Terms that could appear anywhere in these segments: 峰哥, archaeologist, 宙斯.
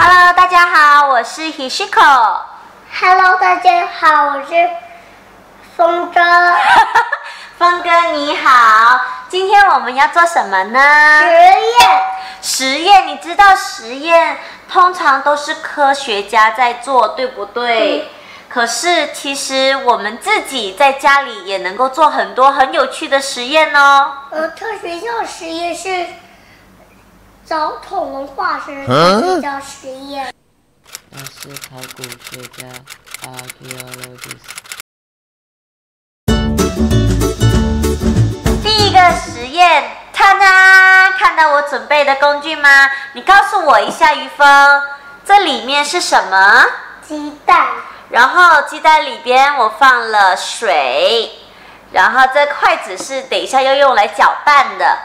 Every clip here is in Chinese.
Hello， 大家好，我是 Hishiko。Hello， 大家好，我是峰哥。峰哥你好，今天我们要做什么呢？实验。实验，你知道实验通常都是科学家在做，对不对？可是其实我们自己在家里也能够做很多很有趣的实验哦。特学校实验是找恐龙化石比较实验。我是考古学家 archaeologist。第一个实验，看啊，看到我准备的工具吗？你告诉我一下，于峰，这里面是什么？鸡蛋。然后鸡蛋里边我放了水，然后这筷子是等一下要用来搅拌的。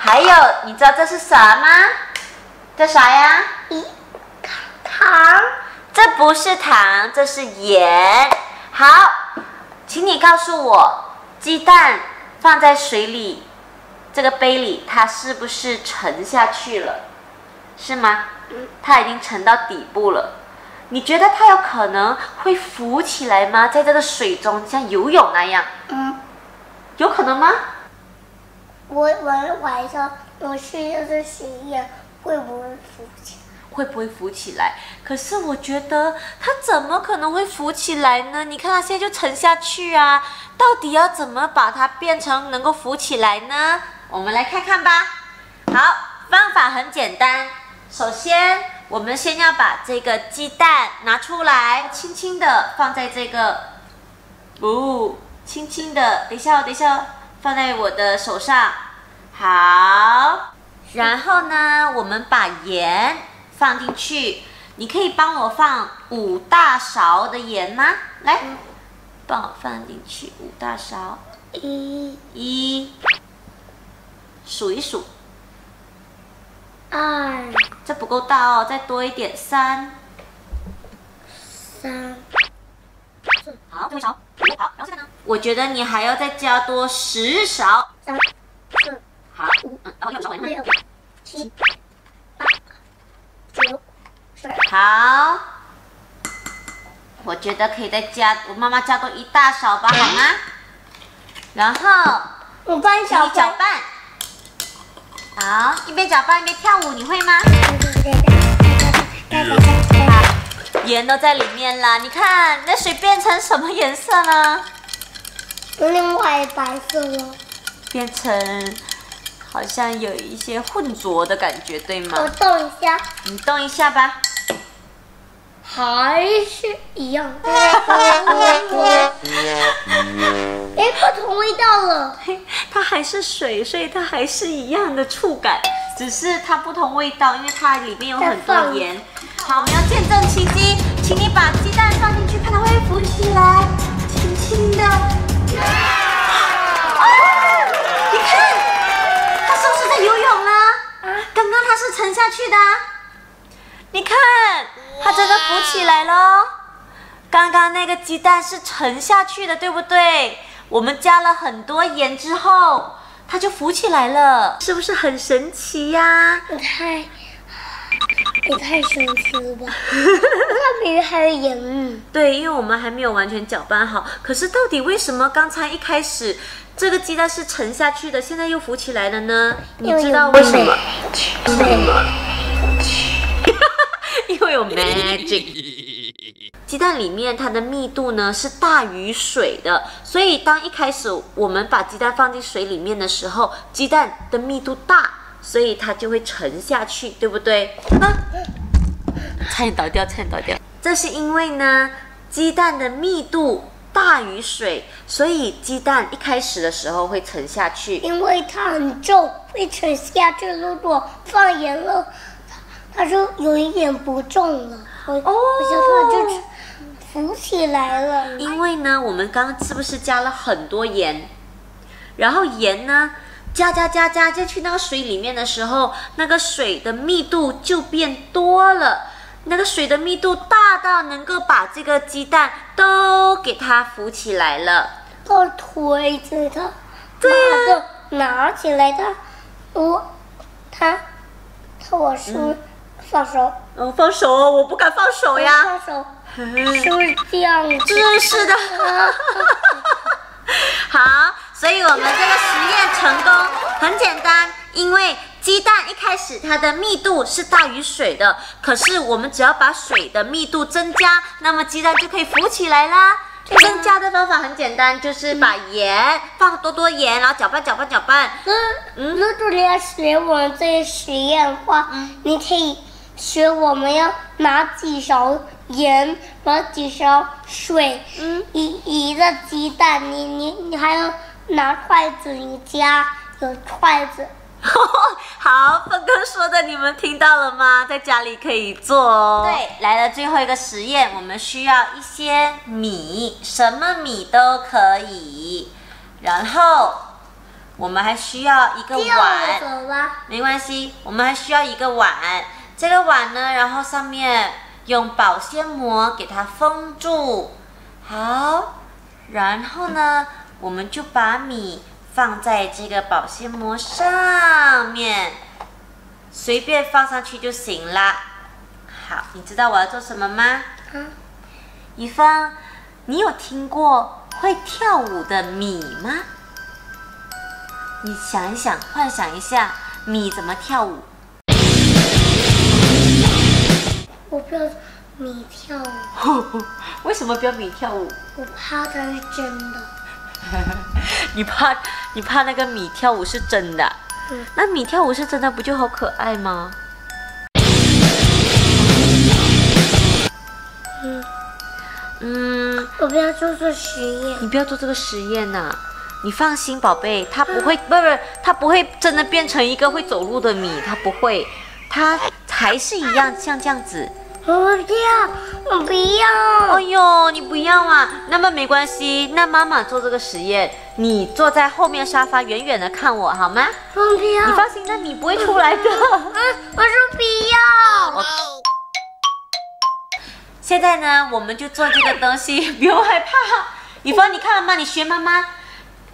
还有，你知道这是啥吗？这啥呀？糖。这不是糖，这是盐。好，请你告诉我，鸡蛋放在水里，这个杯里，它是不是沉下去了？是吗？它已经沉到底部了。你觉得它有可能会浮起来吗？在这个水中像游泳那样？有可能吗？我晚上我试一下这实验会不会浮起来？会不会浮起来？可是我觉得它怎么可能会浮起来呢？你看它现在就沉下去啊！到底要怎么把它变成能够浮起来呢？我们来看看吧。好，方法很简单，首先，我们先要把这个鸡蛋拿出来，轻轻的放在这个，轻轻的，等一下，放在我的手上，好。然后呢，我们把盐放进去，你可以帮我放5大勺的盐吗？来，帮我放进去5大勺，一，数一数。2，这不够大哦，再多一点。3，好，多少？好，然后这个呢？我觉得你还要再加多10勺。3，好，5，然后6、7、8、9、10。好，我觉得可以再加，我妈妈加多1大勺吧，好吗？然后你搅拌。好，一边搅拌一边跳舞，你会吗？好，盐都在里面了，你看那水变成什么颜色呢？另外白色了，变成好像有一些混浊的感觉，对吗？我动一下，你动一下吧，还是一样。不同味道了，它还是水，所以它还是一样的触感，只是它不同味道，因为它里面有很多盐。好，我们要见证奇迹，请你把鸡蛋放进去，看它会浮起来，轻轻的。啊！你看，它是不是在游泳呢？刚刚它是沉下去的，你看，它真的浮起来了。刚刚那个鸡蛋是沉下去的，对不对？我们加了很多盐之后，它就浮起来了，是不是很神奇呀？也太神奇了吧！那明明还有盐。对，因为我们还没有完全搅拌好。可是到底为什么刚才一开始这个鸡蛋是沉下去的，现在又浮起来了呢？你知道为什么？因为有 magic。鸡蛋里面它的密度呢是大于水的，所以当一开始我们把鸡蛋放进水里面的时候，鸡蛋的密度大，所以它就会沉下去，对不对？差点倒掉。这是因为呢，鸡蛋的密度大于水，所以鸡蛋一开始的时候会沉下去，因为它很重，会沉下去。如果放盐了，它就有一点不重了。我想它就浮起来了。因为呢，我们刚刚是不是加了很多盐？然后盐呢，加进去那个水里面的时候，那个水的密度就变多了。那个水的密度大到能够把这个鸡蛋都给它浮起来了。要推着它，对啊，拿起来它，我是放手。嗯，放手，我不敢放手呀。放手。是不是这样？是的。好，所以我们这个实验成功，很简单，因为鸡蛋一开始它的密度是大于水的，可是我们只要把水的密度增加，那么鸡蛋就可以浮起来啦。增加的方法很简单，就是把盐放多多盐，然后搅拌。那如果你要学我们这个实验的话，你可以学我们要拿几勺盐，拿几勺水，一个鸡蛋，你还要拿筷子，你家有筷子。好，峰哥说的你们听到了吗？在家里可以做哦。对，来了最后一个实验，我们需要一些米，什么米都可以。然后我们还需要一个碗，没关系，我们还需要一个碗。这个碗呢，然后上面用保鲜膜给它封住。好，然后呢，我们就把米放在这个保鲜膜上面，随便放上去就行啦。好，你知道我要做什么吗？以方，你有听过会跳舞的米吗？你想一想，幻想一下，米怎么跳舞？我不要米跳舞。为什么不要米跳舞？我怕它是真的。你怕那个米跳舞是真的？那米跳舞是真的，不就好可爱吗？我不要做这实验。你不要做这个实验呐、啊！你放心，宝贝，它不会，它不会真的变成一个会走路的米，它不会，它还是一样，像这样子。我不要！哎呦，你不要啊！那么没关系，那妈妈做这个实验，你坐在后面沙发，远远的看我好吗？我不要！你放心，那米不会出来的。我说不要。现在呢，我们就做这个东西，不用害怕。以方，你看了吗？你学妈妈，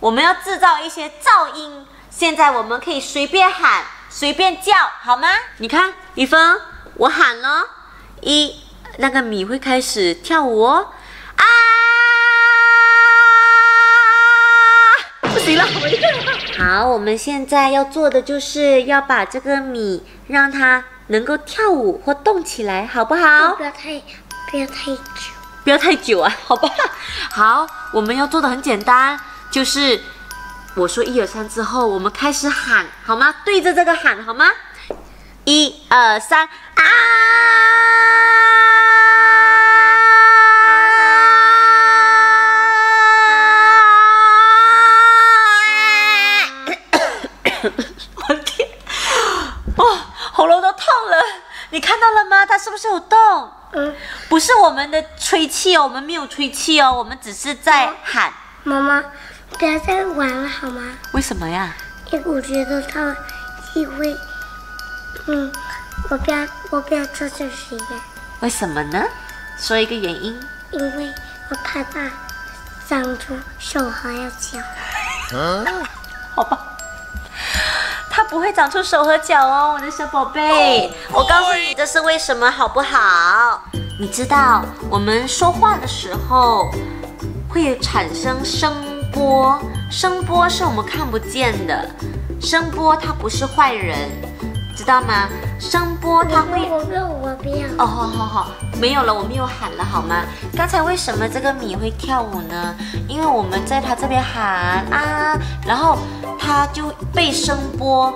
我们要制造一些噪音。现在我们可以随便喊，随便叫，好吗？你看，以方，我喊了。一，那个米会开始跳舞哦！啊，不行了，我一个人。好，我们现在要做的就是要把这个米让它能够跳舞或动起来，好不好？不要太久。不要太久啊，好吧？好，我们要做的很简单，就是我说一二三之后，我们开始喊，好吗？对着这个喊，好吗？一二三，啊！我天，哦，喉咙都痛了，你看到了吗？它是不是有动？不是我们的吹气哦，我们没有吹气哦，我们只是在喊。妈妈，不要再玩了好吗？为什么呀？因为我觉得它，因为，我不要做这实验。为什么呢？说一个原因。因为我怕它长出手还有脚。好吧。它不会长出手和脚哦，我的小宝贝。我告诉你这是为什么，好不好？你知道我们说话的时候会产生声波，声波是我们看不见的，声波它不是坏人，知道吗？声波它会……我不要。哦，好，没有了，我没有喊了，好吗？刚才为什么这个米会跳舞呢？因为我们在它这边喊啊，然后。它就被声波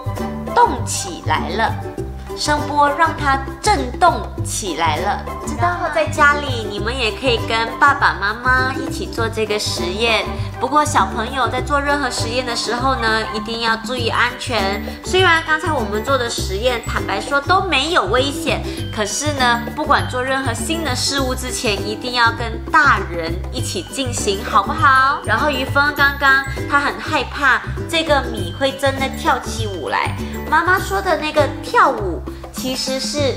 动起来了，声波让它震动起来了，知道吗？在家里你们也可以跟爸爸妈妈一起做这个实验。不过小朋友在做任何实验的时候呢，一定要注意安全。虽然刚才我们做的实验，坦白说都没有危险，可是呢，不管做任何新的事物之前，一定要跟大人一起进行，好不好？然后于峰刚刚他很害怕这个米会真的跳起舞来。妈妈说的那个跳舞，其实是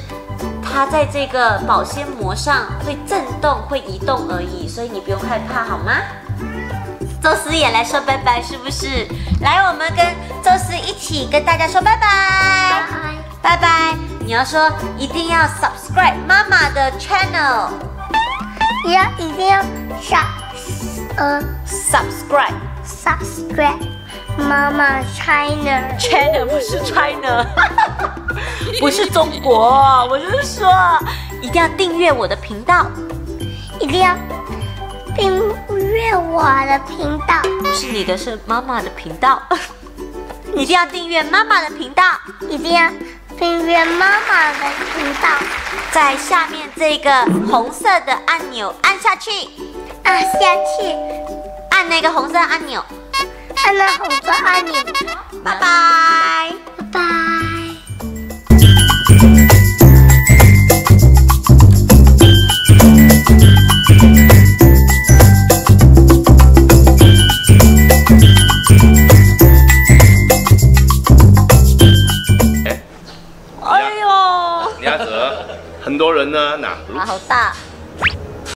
它在这个保鲜膜上会震动、会移动而已，所以你不用害怕，好吗？宙斯也来说拜拜，是不是？来，我们跟宙斯一起跟大家说拜拜。拜拜。拜拜。你要说一定要 subscribe 妈妈的 channel， 一定要subscribe 妈妈 channel 不是 China， 不是中国，我是说一定要订阅我的频道，一定要订阅我的频道，不是你的，是妈妈的频道。一定要订阅妈妈的频道，一定要订阅妈妈的频道，在下面这个红色的按钮按下去，按下去，按那个红色按钮，按那红色按钮，拜拜，拜拜。很多人呢，拿好大。